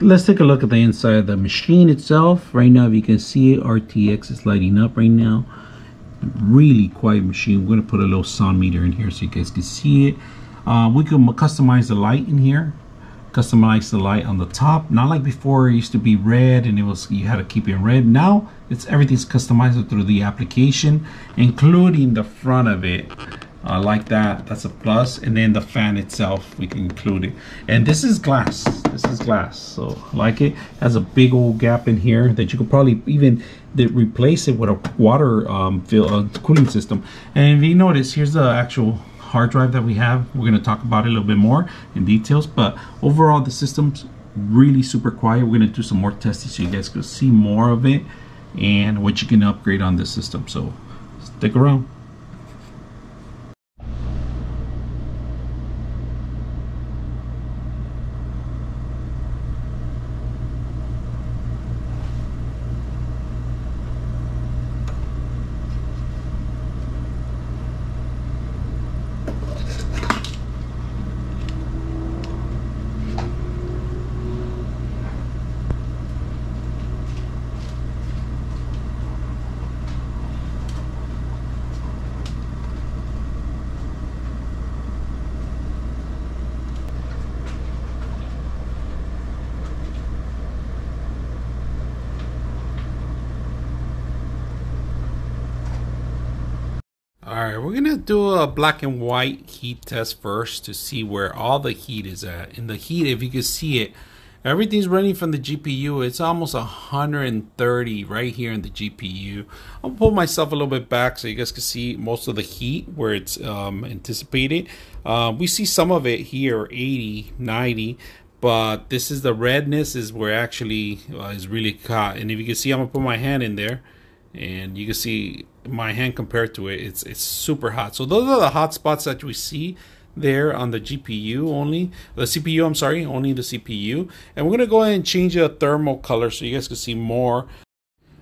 Let's take a look at the inside of the machine itself. Right now, if you can see, RTX is lighting up right now. Really quiet machine. We're going to put a little sound meter in here so you guys can see it. We can customize the light in here. Customize the light on the top. Not like before, it used to be red and it was, you had to keep it in red. Now it's, everything's customized through the application, including the front of it. I like that, that's a plus. And then the fan itself, we can include it. And this is glass, so I like it. Has a big old gap in here that you could probably even replace it with a water cooling system. And if you notice, here's the actual hard drive that we have. We're gonna talk about it a little bit more in details, but overall the system's really super quiet. We're gonna do some more testing so you guys can see more of it and what you can upgrade on this system, so stick around. Alright, we're gonna do a black and white heat test first to see where all the heat is at. In the heat, if you can see it, everything's running from the GPU. It's almost 130 right here in the GPU. I'll pull myself a little bit back so you guys can see most of the heat where it's anticipated. We see some of it here, 80, 90. But this is the redness is where actually is really caught. And if you can see, I'm gonna put my hand in there. And you can see my hand compared to it, it's super hot. So those are the hot spots that we see there on the GPU only, the CPU, I'm sorry, only the CPU. And we're gonna go ahead and change the thermal color so you guys can see more.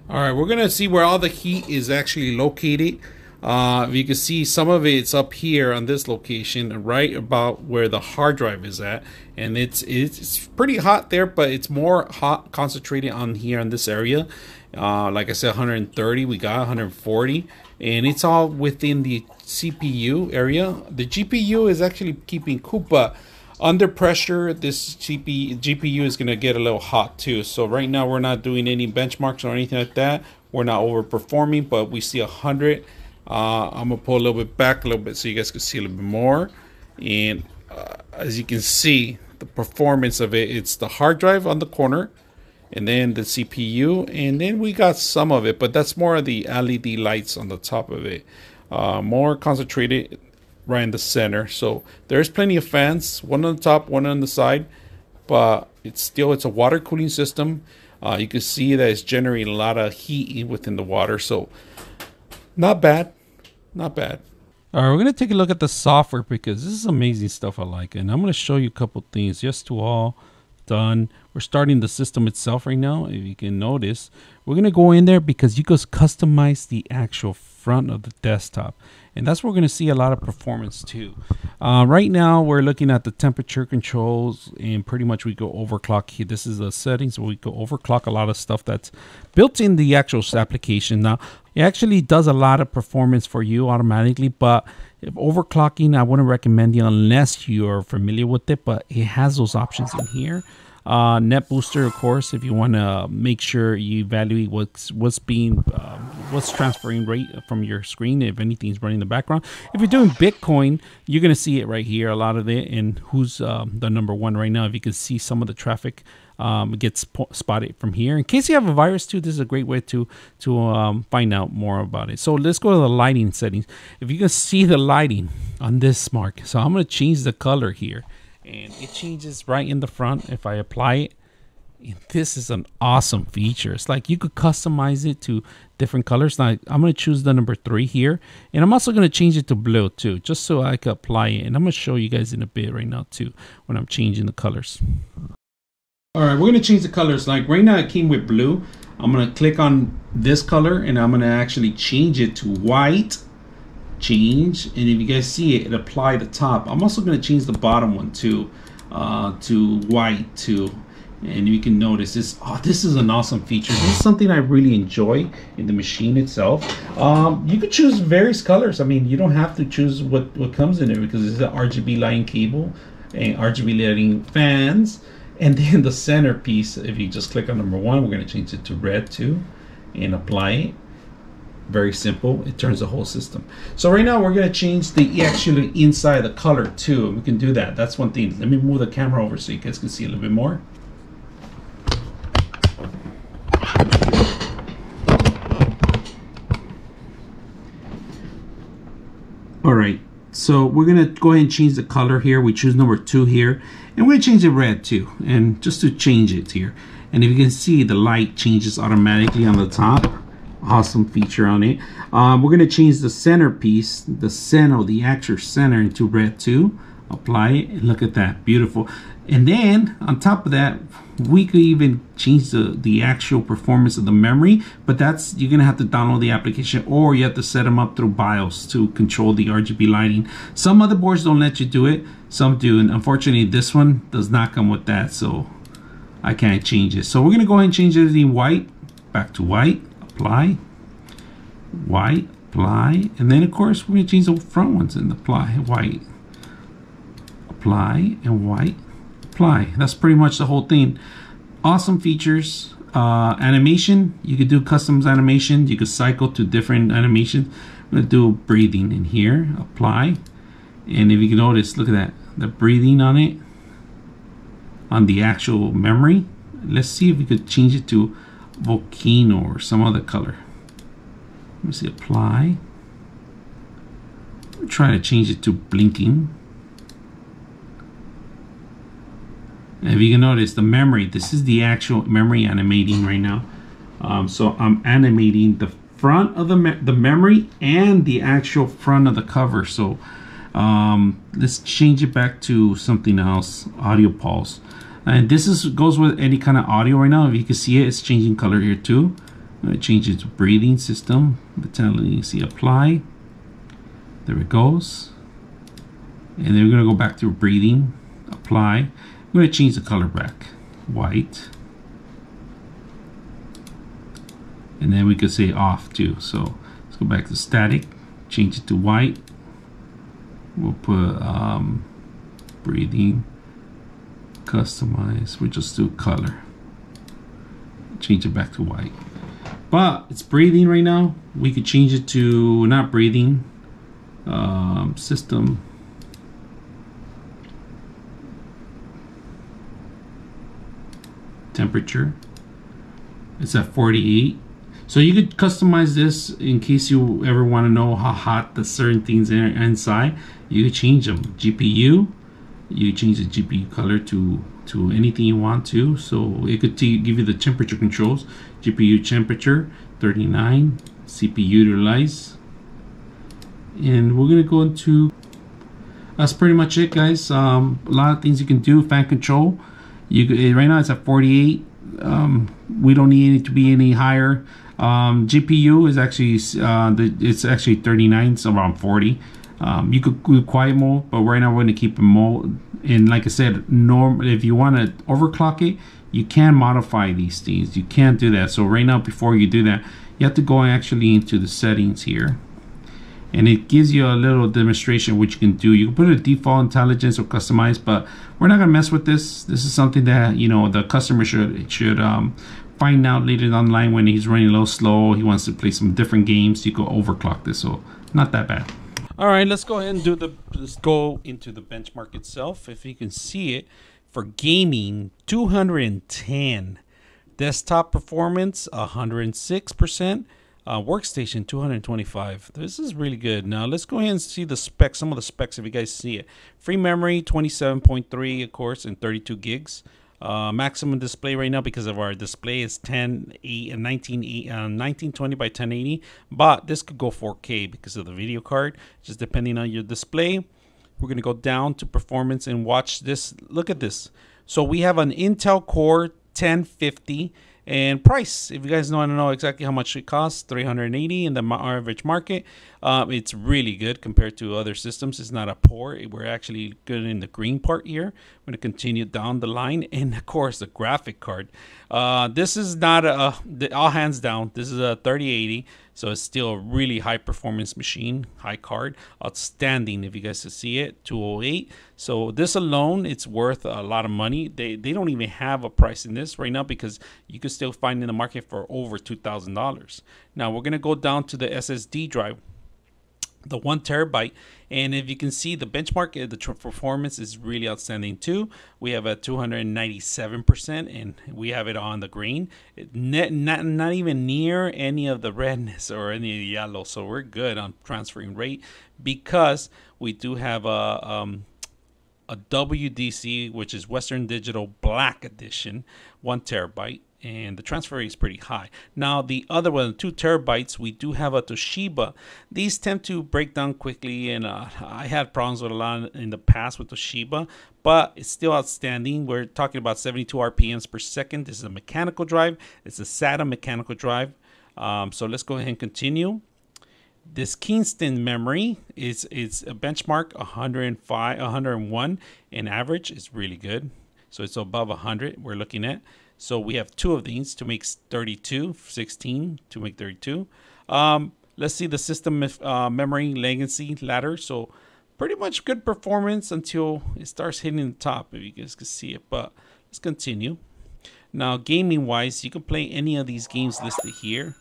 All right, we're gonna see where all the heat is actually located. You can see some of it's up here on this location, right about where the hard drive is at, and it's pretty hot there, but it's more hot concentrated on here in this area. Like I said, 130, we got 140, and it's all within the CPU area. The GPU is actually keeping cool, but under pressure, this GPU is going to get a little hot too. So right now we're not doing any benchmarks or anything like that. We're not overperforming, but we see 100. I'm going to pull a little bit back a little bit so you guys can see a little bit more. And as you can see, the performance of it, it's the hard drive on the corner, and then the CPU, and then we got some of it, but that's more of the LED lights on the top of it. More concentrated right in the center. So there's plenty of fans, one on the top, one on the side, but it's a water cooling system. You can see that it's generating a lot of heat within the water, so not bad, not bad. All right, we're gonna take a look at the software because this is amazing stuff I like, and I'm gonna show you a couple things just to all done. We're starting the system itself right now. If you can notice, we're going to go in there because you can customize the actual front of the desktop, and that's where we're going to see a lot of performance too. Right now we're looking at the temperature controls, and pretty much we go overclock here. This is the settings where we go overclock a lot of stuff that's built in the actual application. Now it actually does a lot of performance for you automatically, but overclocking I wouldn't recommend it unless you are familiar with it, but it has those options in here. Net booster, of course, if you want to make sure you evaluate what's transferring right from your screen, if anything's running in the background. If you're doing Bitcoin, you're going to see it right here, a lot of it, and who's the number one right now. If you can see some of the traffic gets spotted from here. In case you have a virus too, this is a great way to find out more about it. So let's go to the lighting settings. If you can see the lighting on this mark, so I'm going to change the color here. And it changes right in the front if I apply it. And this is an awesome feature. It's like you could customize it to different colors. Now I'm going to choose the number 3 here, and I'm also going to change it to blue too, just so I can apply it. And I'm going to show you guys in a bit right now too when I'm changing the colors. All right, we're going to change the colors. Like right now it came with blue. I'm going to click on this color and I'm going to actually change it to white. Change, and if you guys see it, it apply the top. I'm also going to change the bottom one to white too, and you can notice this. Oh, this is an awesome feature. This is something I really enjoy in the machine itself. You could choose various colors. I mean, you don't have to choose what comes in it, because this is an RGB lighting cable and RGB lighting fans. And then the center piece, if you just click on number one, we're going to change it to red too and apply it. Very simple. It turns the whole system. So right now we're going to change the actually inside the color too. We can do that. That's one thing. Let me move the camera over so you guys can see a little bit more. All right. So we're going to go ahead and change the color here. We choose number two here, and we're going to change it red too. And just to change it here. And if you can see, the light changes automatically on the top. Awesome feature on it. We're going to change the center piece, the actual center, into red too. Apply it, and look at that, beautiful. And then on top of that, we could even change the actual performance of the memory, but that's, you're gonna have to download the application, or you have to set them up through BIOS to control the RGB lighting. Some other boards don't let you do it, some do, and unfortunately this one does not come with that, so I can't change it. So we're gonna go ahead and change it to white, back to white, apply, white, apply, and then of course we're gonna change the front ones and apply, white, apply, and white. That's pretty much the whole thing. Awesome features. Animation, you could do custom animation, you could cycle to different animations. I'm going to do breathing in here, apply, and if you can notice, look at that, the breathing on it, on the actual memory. Let's see if we could change it to volcano or some other color. Let me see, apply. I'm trying to change it to blinking. If you can notice the memory, this is the actual memory animating right now. So I'm animating the front of the memory and the actual front of the cover. So let's change it back to something else, audio pulse. And this is goes with any kind of audio right now. If you can see it, it's changing color here too. I'm gonna change it to breathing system. You see apply. There it goes. And then we're gonna go back to breathing, apply. I'm going to change the color back, white, and then we could say off too. So let's go back to static, change it to white. We'll put breathing, customize. We'll just do color, change it back to white. But it's breathing right now. We could change it to not breathing, system. Temperature, it's at 48. So you could customize this in case you ever want to know how hot the certain things are inside. You could change them. GPU, you change the GPU color to anything you want to. So it could give you the temperature controls. GPU temperature 39, CPU utilize, and we're gonna go into. That's pretty much it, guys. A lot of things you can do. Fan control. Right now it's at 48. We don't need it to be any higher. GPU is actually it's actually 39, so around 40. You could do quiet mode, but right now we're going to keep it mode. And like I said, if you want to overclock it, you can modify these things. You can't do that. So right now, before you do that, you have to go actually into the settings here. And it gives you a little demonstration what you can do. You can put a default intelligence or customize, but we're not gonna mess with this. This is something that, you know, the customer should find out later online when he's running a little slow. He wants to play some different games. You can overclock this, so not that bad. All right, let's go ahead and let's go into the benchmark itself. If you can see it, for gaming, 210. Desktop performance, 106%. Workstation 225. This is really good. Now let's go ahead and see the specs, some of the specs, if you guys see it. Free memory 27.3 of course, and 32 gigs. Maximum display right now, because of our display, is 1920 by 1080, but this could go 4K because of the video card, just depending on your display. We're going to go down to performance and watch this. Look at this. So we have an Intel Core 1050. And price, if you guys don't know exactly how much it costs, $380 in the average market. It's really good compared to other systems. It's not a poor. We're actually good in the green part here. We're going to continue down the line. And of course, the graphic card. This is not a, all hands down, this is a 3080. So it's still a really high performance machine, high card, outstanding if you guys can see it, 208. So this alone, it's worth a lot of money. They don't even have a price in this right now because you can still find in the market for over $2,000. Now we're gonna go down to the SSD drive, the 1 terabyte, and if you can see the benchmark, the performance is really outstanding too. We have a 297%, and we have it on the green, not even near any of the redness or any of the yellow. So we're good on transferring rate because we do have a WDC, which is Western Digital Black Edition, 1 terabyte. And the transfer rate is pretty high. Now the other one, 2 terabytes, we do have a Toshiba. These tend to break down quickly, and I had problems with a lot in the past with Toshiba, but it's still outstanding. We're talking about 72 RPMs per second. This is a mechanical drive. It's a SATA mechanical drive. So let's go ahead and continue. This Kingston memory is a benchmark 105, 101 in average. It's really good. So it's above 100 we're looking at. So we have two of these to make 32, 16 to make 32. Let's see the system memory latency ladder. So pretty much good performance until it starts hitting the top, if you guys can see it, but let's continue. Now gaming wise, you can play any of these games listed here.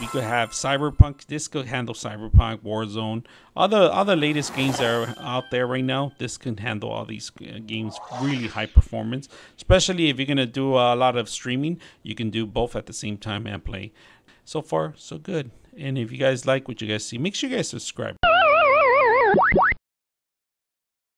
We could have Cyberpunk. This could handle Cyberpunk, Warzone, other latest games that are out there right now. This can handle all these games, really high performance, especially if you're going to do a lot of streaming. You can do both at the same time and play. So far, so good. And if you guys like what you guys see, make sure you guys subscribe.